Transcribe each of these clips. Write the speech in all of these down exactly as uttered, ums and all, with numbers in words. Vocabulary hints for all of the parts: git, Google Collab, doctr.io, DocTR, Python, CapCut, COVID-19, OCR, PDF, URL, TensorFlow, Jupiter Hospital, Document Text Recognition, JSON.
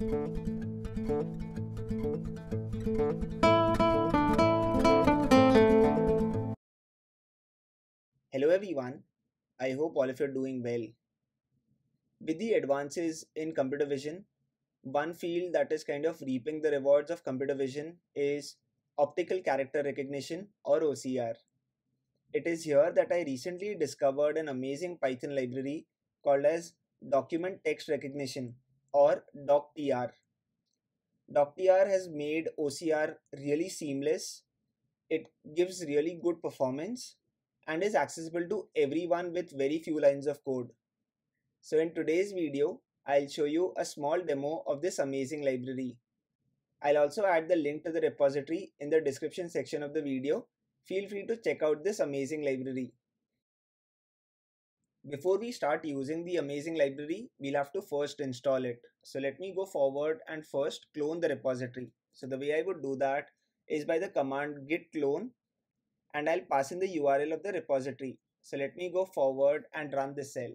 Hello everyone, I hope all of you are doing well. With the advances in computer vision, one field that is kind of reaping the rewards of computer vision is optical character recognition or O C R. It is here that I recently discovered an amazing Python library called as Document Text Recognition or DocTR. DocTR has made O C R really seamless. It gives really good performance and is accessible to everyone with very few lines of code. So in today's video, I'll show you a small demo of this amazing library. I'll also add the link to the repository in the description section of the video. Feel free to check out this amazing library. Before we start using the amazing library, we'll have to first install it. So let me go forward and first clone the repository. So the way I would do that is by the command git clone, and I'll pass in the U R L of the repository. So let me go forward and run this cell.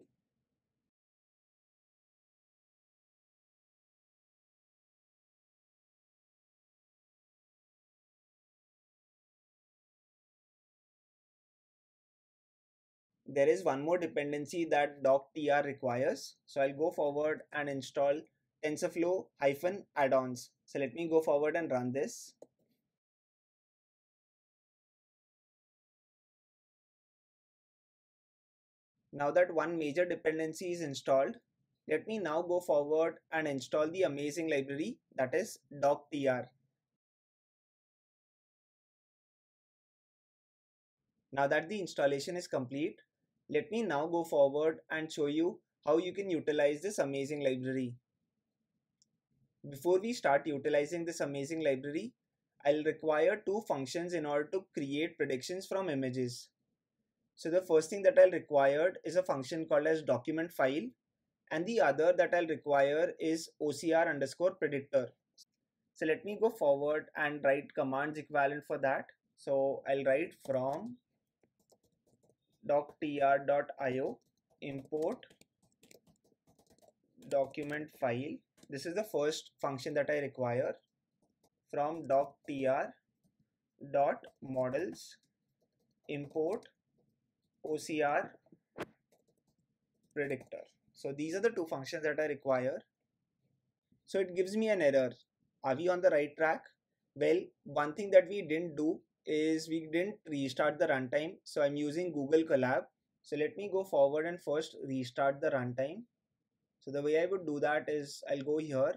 There is one more dependency that doctr requires. So I'll go forward and install TensorFlow hyphen add-ons. So let me go forward and run this. Now that one major dependency is installed, let me now go forward and install the amazing library that is doctr. Now that the installation is complete, let me now go forward and show you how you can utilize this amazing library. Before we start utilizing this amazing library, I'll require two functions in order to create predictions from images. So the first thing that I'll require is a function called as document file, and the other that I'll require is O C R underscore predictor. So let me go forward and write commands equivalent for that. So I'll write from doctr dot i o import document file. This is the first function that I require. From doctr dot models import O C R predictor. So these are the two functions that I require. So it gives me an error. Are we on the right track? Well, one thing that we didn't do is we didn't restart the runtime. So I'm using Google Collab. So let me go forward and first restart the runtime. So the way I would do that is I'll go here,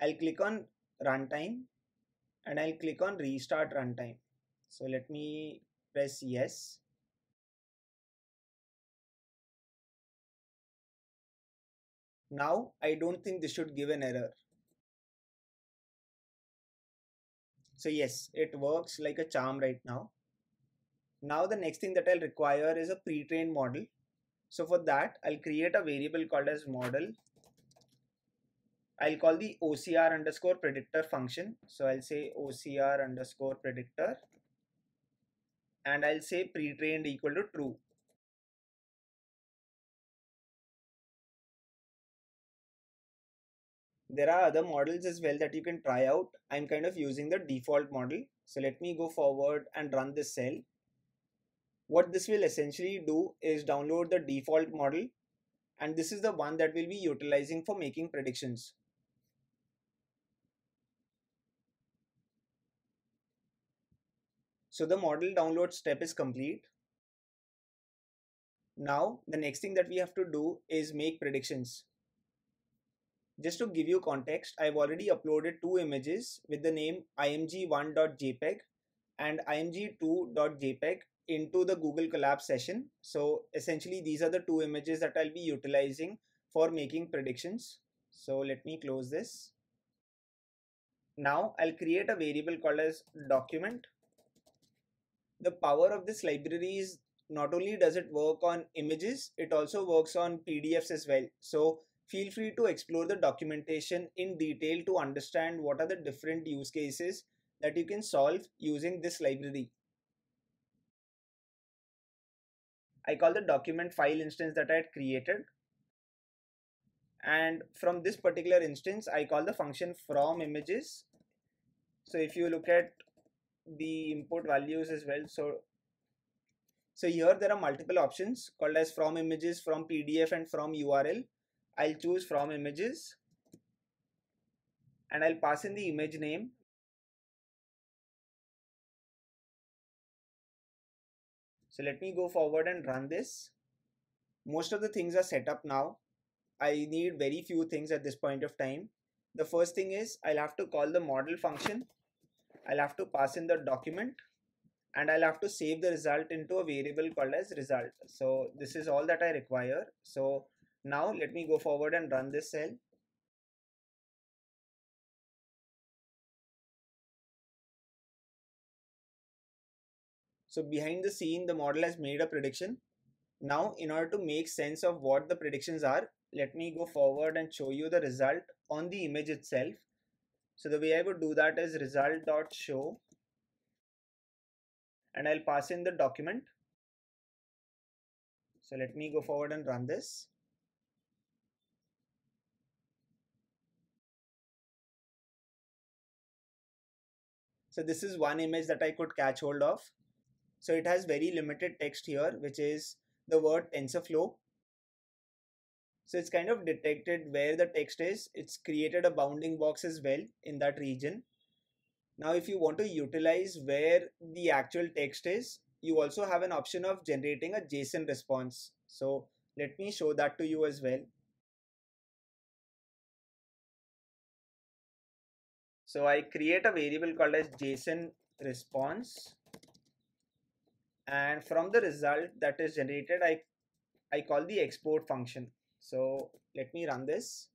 I'll click on runtime, and I'll click on restart runtime. So let me press yes. Now I don't think this should give an error. So yes, it works like a charm right now. Now the next thing that I'll require is a pre-trained model. So for that, I'll create a variable called as model. I'll call the O C R underscore predictor function. So I'll say O C R underscore predictor, and I'll say pre-trained equal to true. There are other models as well that you can try out. I'm kind of using the default model. So let me go forward and run this cell. What this will essentially do is download the default model, and this is the one that we'll be utilizing for making predictions. So the model download step is complete. Now the next thing that we have to do is make predictions. Just to give you context, I've already uploaded two images with the name img one dot j peg and img two dot j peg into the Google Collab session. So essentially these are the two images that I'll be utilizing for making predictions. So let me close this. Now I'll create a variable called as document. The power of this library is not only does it work on images, it also works on P D Fs as well. So feel free to explore the documentation in detail to understand what are the different use cases that you can solve using this library. I call the document file instance that I had created, And from this particular instance, I call the function from images. So if you look at the input values as well, so so here there are multiple options called as from images, from P D F, and from U R L. I'll choose from images and I'll pass in the image name. So let me go forward and run this. Most of the things are set up now. I need very few things at this point of time. The first thing is I'll have to call the model function. I'll have to pass in the document and I'll have to save the result into a variable called as result. So this is all that I require. So now let me go forward and run this cell. So behind the scene, the model has made a prediction. Now, in order to make sense of what the predictions are, let me go forward and show you the result on the image itself. So the way I would do that is result.show and I'll pass in the document. So let me go forward and run this. So this is one image that I could catch hold of. So it has very limited text here, which is the word TensorFlow. So it's kind of detected where the text is. It's created a bounding box as well in that region. Now, if you want to utilize where the actual text is, you also have an option of generating a JSON response. So let me show that to you as well. So I create a variable called as JSON response. And from the result that is generated, I, I call the export function. So let me run this.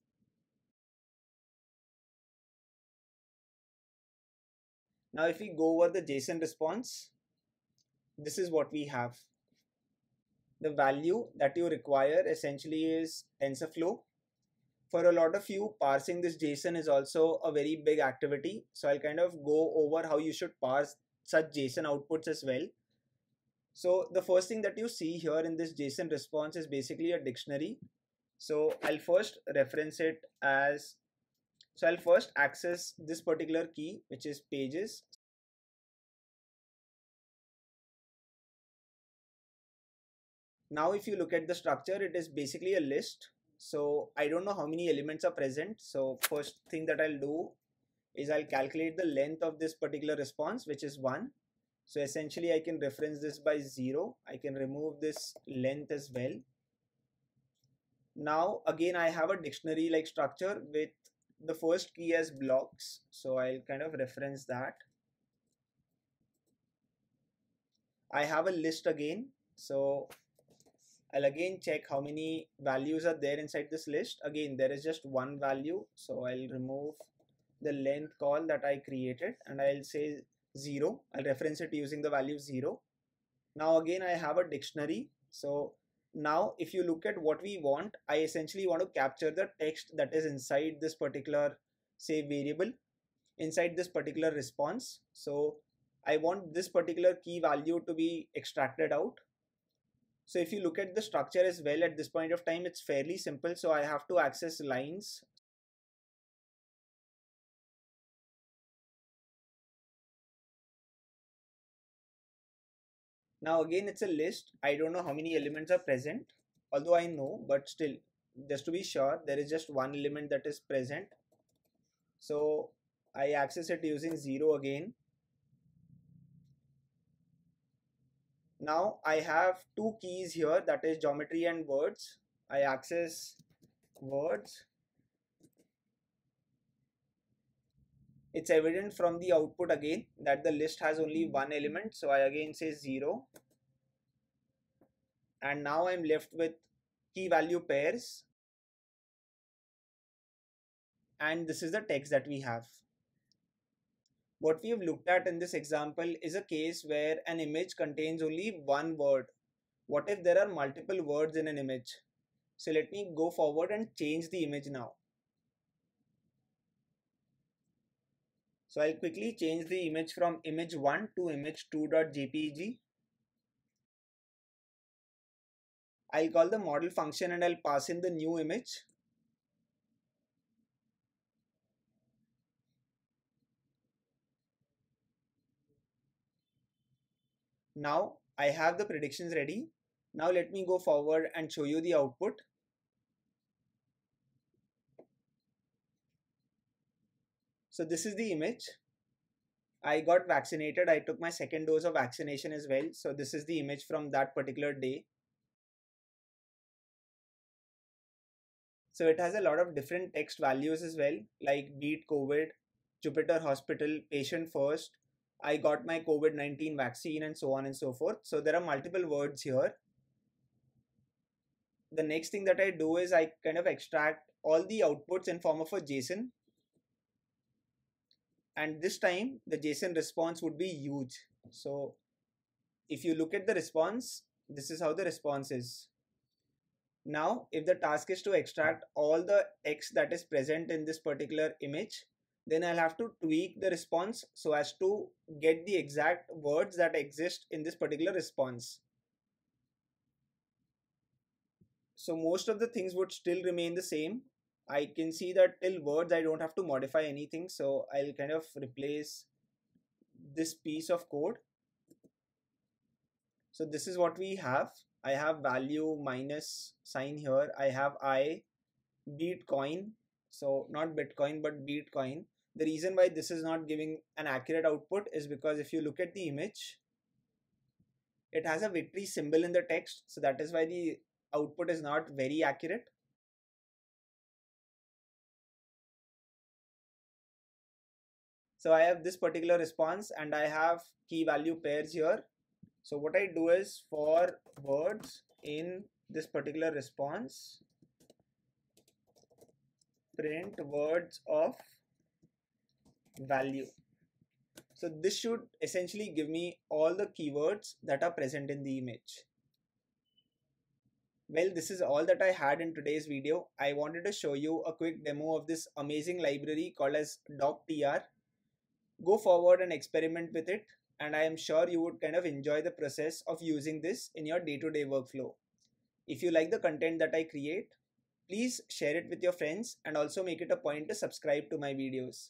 Now if we go over the JSON response, this is what we have. The value that you require essentially is TensorFlow. For a lot of you, parsing this JSON is also a very big activity. So I'll kind of go over how you should parse such JSON outputs as well. So the first thing that you see here in this JSON response is basically a dictionary. So I'll first reference it as, so I'll first access this particular key, which is pages. Now, if you look at the structure, it is basically a list. So I don't know how many elements are present. So first thing that I'll do is I'll calculate the length of this particular response, which is one. So essentially I can reference this by zero. I can remove this length as well. Now again I have a dictionary like structure with the first key as blocks. So I'll kind of reference that. I have a list again. So I'll again check how many values are there inside this list. Again, there is just one value. So I'll remove the length call that I created and I'll say zero. I'll reference it using the value zero. Now again I have a dictionary. So now if you look at what we want, I essentially want to capture the text that is inside this particular, say, variable, inside this particular response. So I want this particular key value to be extracted out. So if you look at the structure as well at this point of time, it's fairly simple. So I have to access lines. Now again, it's a list. I don't know how many elements are present, although I know, but still, just to be sure, there is just one element that is present. So I access it using zero again. Now I have two keys here, that is geometry and words. I access words. It's evident from the output again that the list has only one element. So I again say zero. And now I'm left with key value pairs. And this is the text that we have. What we have looked at in this example is a case where an image contains only one word. What if there are multiple words in an image? So let me go forward and change the image now. So I'll quickly change the image from image one to image two dot J P G. I'll call the model function and I'll pass in the new image. Now I have the predictions ready. Now let me go forward and show you the output. So this is the image. I got vaccinated. I took my second dose of vaccination as well. So this is the image from that particular day. So it has a lot of different text values as well, like beat COVID, Jupiter Hospital, patient first, I got my COVID nineteen vaccine, and so on and so forth. So there are multiple words here. The next thing that I do is I kind of extract all the outputs in form of a JSON. And this time the JSON response would be huge. So if you look at the response, this is how the response is. Now, if the task is to extract all the text that is present in this particular image, then I'll have to tweak the response so as to get the exact words that exist in this particular response. So most of the things would still remain the same. I can see that till words I don't have to modify anything, so I'll kind of replace this piece of code. So this is what we have. I have value minus sign here. I have I beat coin. So not Bitcoin, but beat coin. The reason why this is not giving an accurate output is because if you look at the image, it has a victory symbol in the text. So that is why the output is not very accurate. So I have this particular response and I have key value pairs here. So what I do is for words in this particular response, print words of value. So this should essentially give me all the keywords that are present in the image. Well, this is all that I had in today's video. I wanted to show you a quick demo of this amazing library called as DocTR. Go forward and experiment with it, and I am sure you would kind of enjoy the process of using this in your day-to-day workflow. If you like the content that I create, please share it with your friends and also make it a point to subscribe to my videos.